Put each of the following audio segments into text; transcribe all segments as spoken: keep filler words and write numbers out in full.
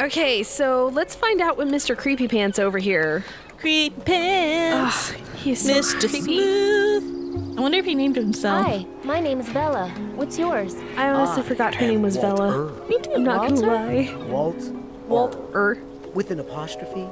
Okay, so let's find out what Mister Creepy Pants over here. Creepy Pants. Ugh, he is so Mister Creepy. Smooth. I wonder if he named himself. Hi, my name's Bella. What's yours? I honestly I forgot her name was Walter. Bella. Me too. I'm not Walter? gonna lie. Walt. Walt-er. With an apostrophe.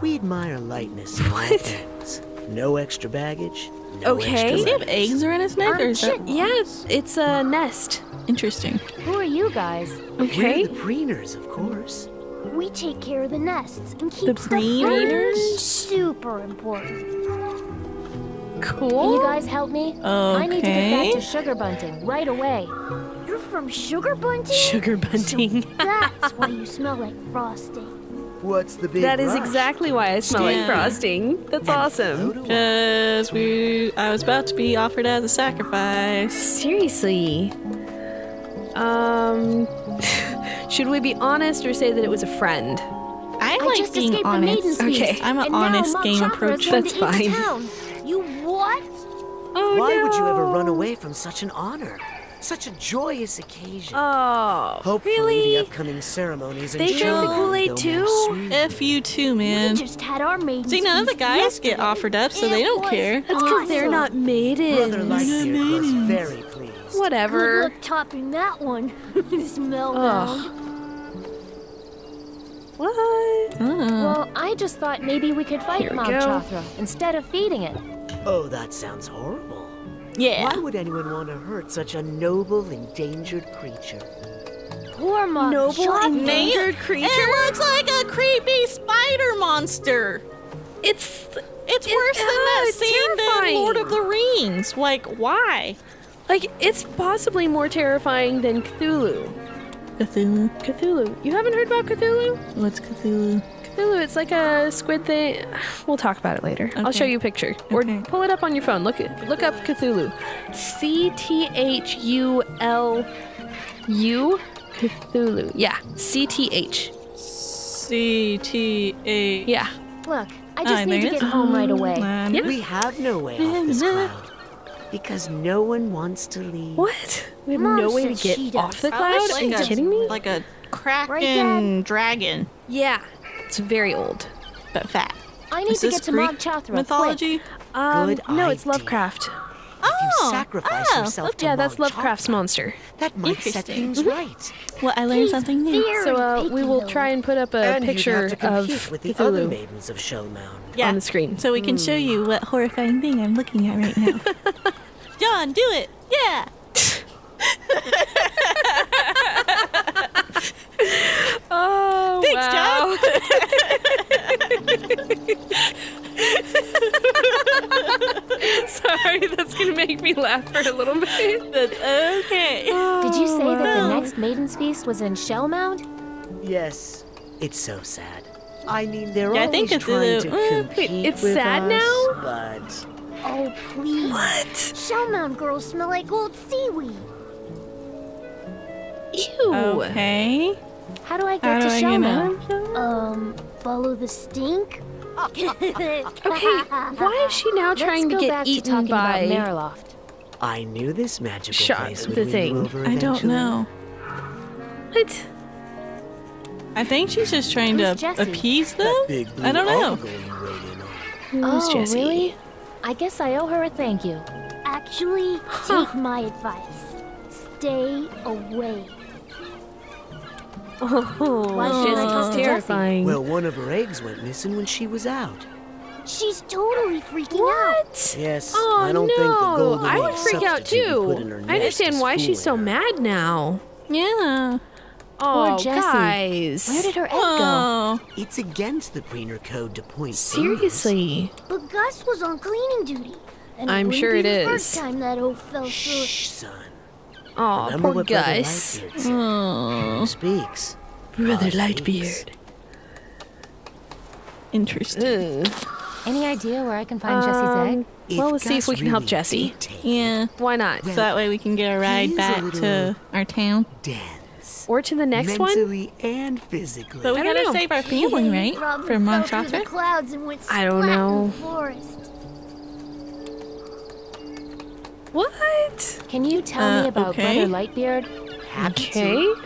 We admire lightness. What? No extra baggage. No okay. Extra Does he have eggs around his neck? Or is that... Yeah, it's a nest. Interesting. Who are you guys? Okay. We're the preeners, of course. We take care of the nests and keep the preeners super important. Cool. Can you guys help me? Okay. I need to get back to sugar bunting right away. You're from sugar bunting? Sugar bunting. So that's why you smell like frosting. What's the big That is rush? exactly why I smell yeah. like frosting. That's and awesome. Because we, I was about to be offered as a sacrifice. Seriously. Um, should we be honest or say that it was a friend? I, I like just being honest. Okay, I'm an honest game approach. That's fine. You what? Oh, why no. would you ever run away from such an honor? Such a joyous occasion. Oh, Hopefully really? the upcoming ceremonies they drink the Kool-Aid too? F you too, man. We just had our maidens. See, none of the guys get offered up, so they don't care. That's because awesome. they're not maidens. Brother Lightbeard was very pleased. Whatever. Good luck topping that one. This meltdown. What? Mm. Well, I just thought maybe we could fight Mount Chthra instead of feeding it. Oh, that sounds horrible. Yeah. Why would anyone want to hurt such a noble, endangered creature? Poor Mount Noble, Chthra. endangered creature? It looks like a creepy spider monster. It's... It's it, worse uh, than that scene in Lord of the Rings. Like, why? Like, it's possibly more terrifying than Cthulhu. Cthulhu? Cthulhu. You haven't heard about Cthulhu? What's Cthulhu? Cthulhu, it's like a squid thing. We'll talk about it later. Okay. I'll show you a picture. Or okay. pull it up on your phone. Look look up Cthulhu. C T H U L U. Cthulhu. Yeah. C T H. C T H. Yeah. Look, I just I need to get home right away. Yep. We have no way off this cloud. Because no one wants to leave. What? We have Mom no way to get off the cloud? Like Are you a, kidding me? Like a kraken right, dragon. Yeah. It's very old, but fat. I need Is to get to Mount Chthra. Mythology? Um, Good no, it's Lovecraft. Oh, you sacrifice oh, yourself yeah, to that's Lovecraft's Chthra. monster. That might set things mm-hmm. right. Well, I learned He's something new. So uh, we will try and put up a and picture of with the Cthulhu other maidens of Shellmound yeah. on the screen, so we can mm. show you what horrifying thing I'm looking at right now. John, do it! Yeah. Oh, Thanks, wow. John. Sorry, that's going to make me laugh for a little bit. That's okay. Oh, Did you say wow. that the next Maiden's Feast was in Shellmound? Yes. It's so sad. I mean, they're yeah, always I think it's trying to uh, compete wait, It's with sad us, now? But... Oh, please. What? Shellmound girls smell like old seaweed. Ew. Okay. How do I get How to Shellmound? Um, follow the stink? Okay, why is she now trying Let's to get eaten to by Mariloft? I knew this magical Shut place would the thing. Over I don't know. What? I think she's just trying Who's to Jessie? appease them? I don't know. Who's oh, Jessie? Really? I guess I owe her a thank you. Actually, huh. take my advice. Stay away. Oh, wow, Jessie's terrifying. Well, one of her eggs went missing when she was out. She's totally freaking what? out. Yes, oh, I don't no. think the golden I would freak out too. I understand why she's so mad now. Yeah. Oh, guys. Where did her egg oh. go? It's against the Preener Code to point Seriously. Fingers. But Gus was on cleaning duty. And I'm sure it is. The first time that oaf fell through. Shh, son. Oh, Remember poor Gus. Oh. Who speaks? Brother Lightbeard. Interesting. Ugh. Any idea where I can find um, Jessie's egg? Well, let's Gus see if we can really help Jessie. Yeah. Why not? Well, so that way we can get a ride back to our town. Dense. Or to the next Mentally one. and physically. But we I gotta know. save our family, right? From Mount Chthra? I don't know. What? Can you tell uh, me about okay. Brother Lightbeard? Happy okay. To.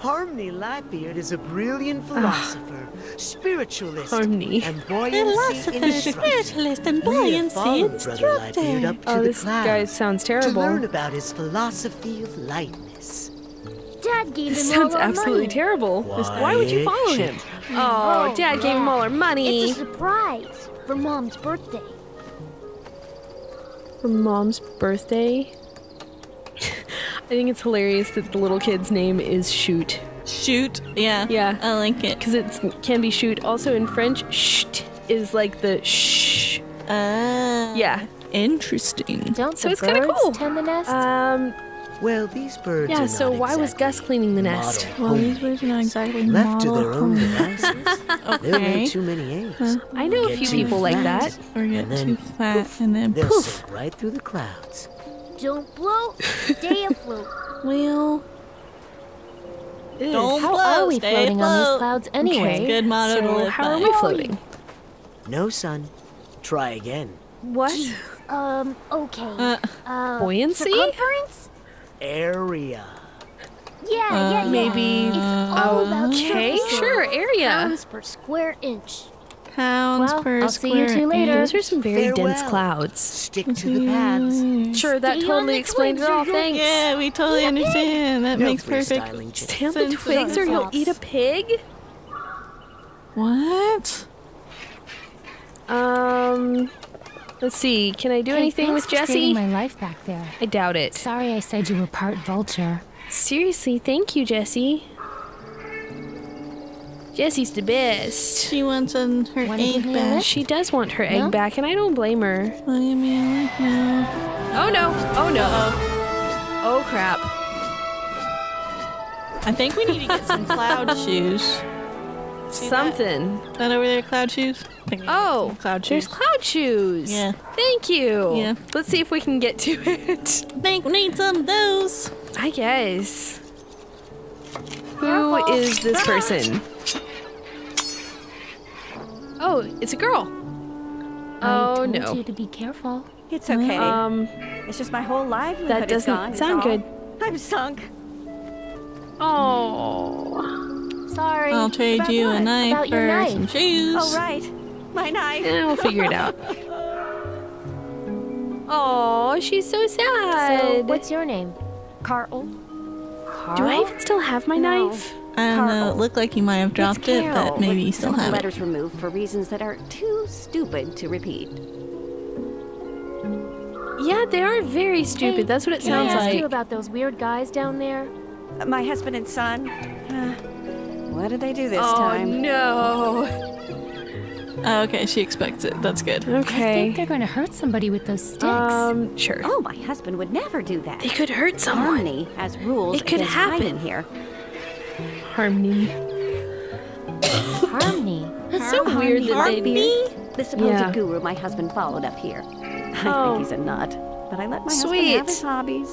Harmony Lightbeard is a brilliant philosopher, spiritualist, Harmony. and buoyancy philosopher, spiritualist, and buoyancy instructor. Oh, this guy sounds terrible. To learn about his philosophy of lightness. Dad gave this him sounds all our absolutely money. terrible. Why, Why would you follow him? Oh, oh Dad yeah. gave him all our money. It's a surprise for Mom's birthday. For Mom's birthday? I think it's hilarious that the little kid's name is Shoot. Shoot? Yeah. Yeah. I like it. Because it can be Shoot. Also in French, Shoot is like the shh. Ah. Uh, yeah. Interesting. Don't so the it's kind of cool. tend the nest? Um. Well, these birds. Yeah. Are so not why exactly was Gus cleaning the nest? Well, these birds are not exactly left to their own devices. Okay. There are too many eggs. Well, I know a few people flat, like that. Or get and then too flat, poof, and then poof, slip right through the clouds. Don't blow, stay afloat. Well, ew, don't how blow, are we stay floating afloat. on these clouds anyway? Okay. Good motto so to live how by. Are we floating? No, son. Try again. What? Jeez. Um. Okay. Uh, uh, buoyancy. Circumference? Area. Yeah. Uh, yeah. Yeah. Maybe. It's all about okay. Sure. Area. Pounds per square inch. Pounds well, per I'll square. I'll see you two later. Those are some very Farewell. dense clouds. Stick to the paths. Sure, that Stay totally explains it all. Thanks. Yeah, we totally understand. That no makes perfect sense. Stay on the twigs or you'll eat a pig? What? Um, let's see. Can I do hey, anything with Jessie? My life back there. I doubt it. Sorry, I said you were part vulture. Seriously, thank you, Jessie. Jessie's the best. She wants an, her Wanna egg back. She does want her no? egg back, and I don't blame her. Blame you, no. Oh no! Oh no! Uh-oh. Oh crap! I think we need to get some cloud shoes. See Something. That? that over there, cloud shoes. Oh, cloud shoes. There's cloud shoes. Yeah. Thank you. Yeah. Let's see if we can get to it. I think we need some of those. I guess. Who is this person? Oh, it's a girl. I oh no! I told you to be careful. It's okay. Um, it's just my whole livelihood. That doesn't gone, sound good. I'm sunk. Oh, sorry. I'll trade about you what? a knife for knife. some shoes. Oh right, my knife. And we'll figure it out. Oh, she's so sad. So, what's your name? Carl. Carl? Do I even still have my no. knife? I don't know. It looked like you might have dropped it, but maybe you still have it. Letters removed for reasons that are too stupid to repeat. Yeah, they are very stupid. Hey, That's what it sounds like. Can I ask you about those weird guys down there? Uh, my husband and son. Uh, what did they do this oh, time? Oh no. Oh, okay, she expects it. That's good. Okay. I think they're going to hurt somebody with those sticks. Um, sure. Oh, my husband would never do that. It could hurt someone. Harmony has rules. It could happen here. Harmony. Harmony. That's so Harmony. weird that they do. The supposed yeah. guru my husband followed up here. I oh. think he's a nut, but I let my Sweet. husband have his hobbies.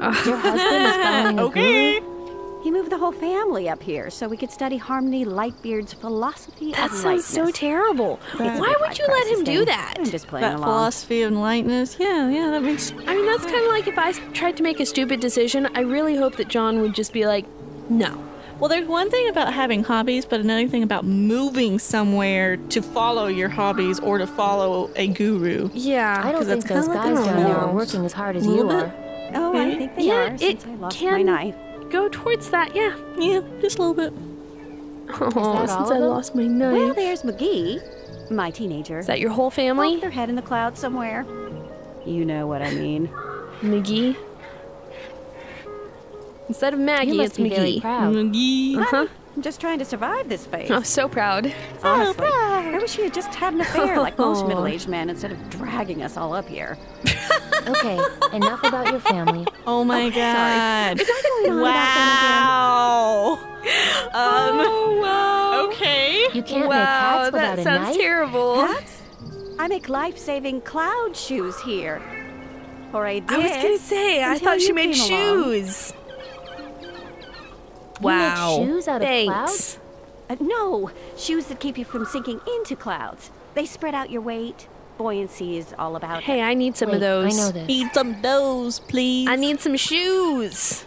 Oh. Your husband is following okay. a guru? He moved the whole family up here so we could study Harmony Lightbeard's philosophy that of lightness. That sounds so terrible. But why would you let him do that? I'm just playing that along. Philosophy of lightness. Yeah, yeah, that makes sense. I mean, that's kind of like if I tried to make a stupid decision, I really hope that John would just be like, no. Well, there's one thing about having hobbies, but another thing about moving somewhere to follow your hobbies or to follow a guru. Yeah. I don't think those guys down there are working as hard as you are. Oh, right? I think they yeah, are since I lost my knife. Go towards that, yeah. Yeah, just a little bit. Oh, since I lost my knife. Well, there's McGee, my teenager. Is that your whole family? Pop their head in the clouds somewhere. You know what I mean. McGee. Instead of Maggie, you must it's be McGee. Very proud. McGee. Uh-huh. I'm just trying to survive this phase. I'm so proud. Honestly, so proud. I wish he had just had an affair like most middle-aged men instead of dragging us all up here. Okay, enough about your family. Oh my oh, God. Sorry. Is that going on wow. About them again? Um, oh, wow. Okay. You can't wow, make hats without a knife. That sounds terrible. Hats? I make life-saving cloud shoes here. Or I did. I was going to say, I thought she made shoes. Along. Wow. You make shoes out of Thanks. clouds? Uh, no, shoes that keep you from sinking into clouds. They spread out your weight. Buoyancy is all about Hey, it. I need some Wait, of those. I know this. Need some of those, please. I need some shoes.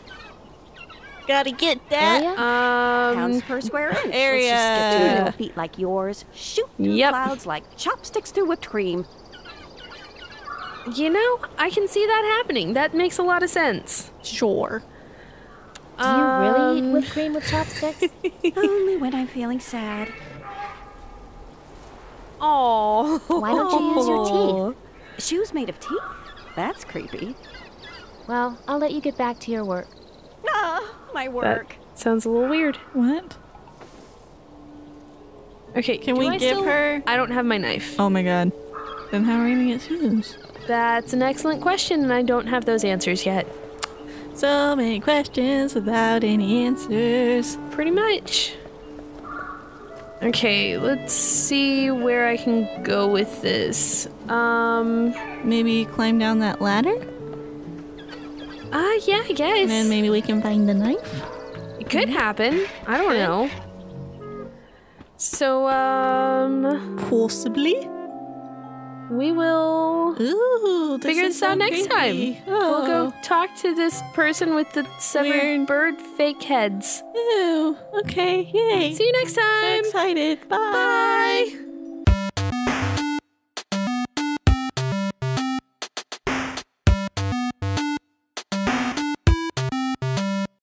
Gotta get that. Area? Um, Pounds per square inch. Area. Let's just get two feet like yours. Shoot through yep. clouds like chopsticks through whipped cream. You know, I can see that happening. That makes a lot of sense. Sure. Do you um, really eat whipped cream with chopsticks? Only when I'm feeling sad. Oh. Why don't you use your teeth? Shoes made of teeth? That's creepy. Well, I'll let you get back to your work. Ah, my work. That sounds a little weird. What? Okay, can we give her? I don't have my knife. Oh my god. Then how are we gonna get shoes? That's an excellent question, and I don't have those answers yet. So many questions without any answers. Pretty much. Okay, let's see where I can go with this. Um, maybe climb down that ladder? Ah, uh, yeah, I guess. And then maybe we can find the knife? It could happen. I don't know. So, um... possibly? We will Ooh, figure this out so next creepy. time. Oh. We'll go talk to this person with the severed Weird. bird fake heads. Ooh, okay, yay. See you next time. So excited. Bye. Bye.